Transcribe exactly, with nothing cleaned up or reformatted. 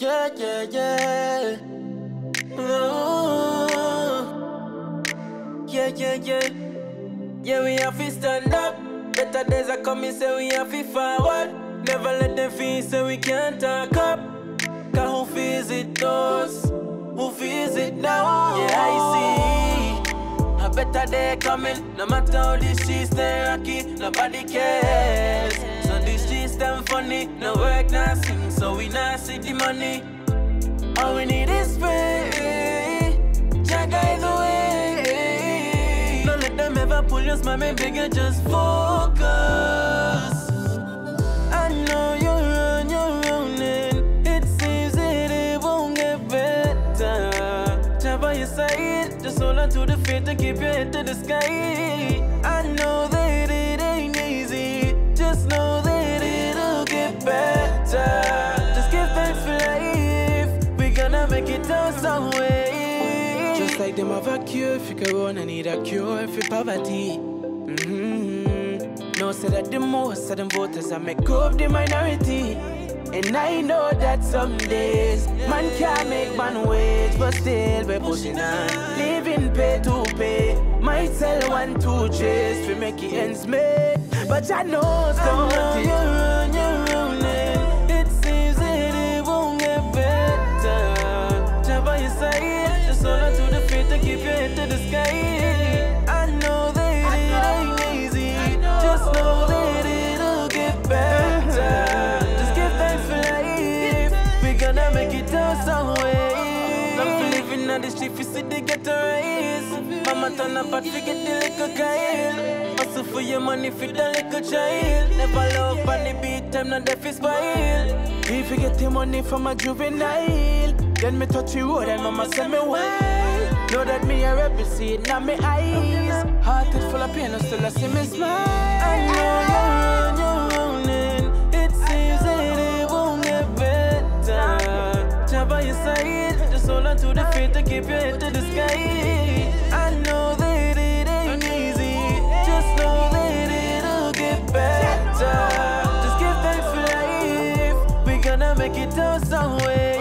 Yeah, yeah, yeah. No. Yeah, yeah, yeah. Yeah, we have to stand up. Better days are coming, say we have to forward. Never let them feel say we can't talk up. Cause who feels it us? Who feels it now? Yeah, I see a better day coming. No matter how this shit stay rocky, nobody cares. So this shit them funny. No work, nothing, so we not see the money. All we need is pay. Jaga is the way. Don't let them ever pull us, mommy, bigger, just focus. I know you run, you run it. It seems that it won't get better. Jump by your side, just hold on to the faith and keep your head to the sky. I know that it ain't easy, just know that it'll get better. Just give thanks for life, we're gonna make it out some way. Just like them have a cure, if you corona need a cure for poverty. Mm-hmm. No, say that the most of them voters are make up the minority. And I know that some days man can't make man wage, but still we're pushing on, living pay to pay. Might sell one, two chase, we make it ends made. But I know so you run, you run it. It seems that it won't get better. Jump by your side, just hold on to the faith and keep your head to the sky. I know that it ain't easy, just know that it'll get better. Make it out some way. Don't believe in all this shit, you see they get a raise. Mama turn up but forget the little guy. Hustle for your money, feed the little child. Never love bunny beat, time not deaf is wild. If you get the money from a juvenile, then me touch you wood and mama send me wild. Know that me a rebel, see it now me eyes. Heart is full of pain, I still I see me smile. I know you're on your own. By your side, just hold on to the faith and keep your head to the sky. I know that it ain't easy, just know that it'll get better. Just give thanks for life, we're gonna make it out some way.